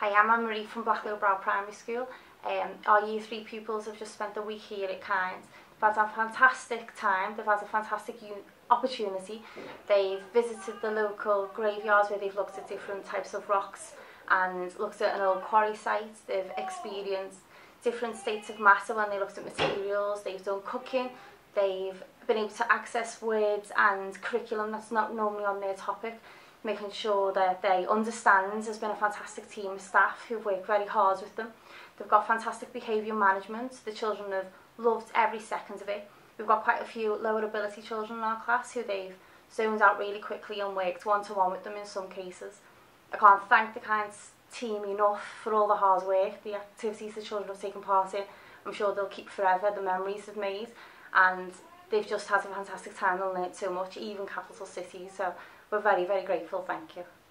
Hi, I'm Anne-Marie from Blacklow Brow Primary School. Our Year 3 pupils have just spent the week here at KIND. They've had a fantastic time, they've had a fantastic opportunity. They've visited the local graveyards where they've looked at different types of rocks and looked at an old quarry site. They've experienced different states of matter when they looked at materials. They've done cooking, they've been able to access words and curriculum that's not normally on their topic. Making sure that they understand. There's been a fantastic team of staff who've worked very hard with them. They've got fantastic behaviour management. The children have loved every second of it. We've got quite a few lower ability children in our class who they've zoned out really quickly and worked one-to-one with them in some cases. I can't thank the KIND team enough for all the hard work, the activities the children have taken part in. I'm sure they'll keep forever the memories they've made, and they've just had a fantastic time and learnt so much, even capital cities. So we're very, very grateful. Thank you.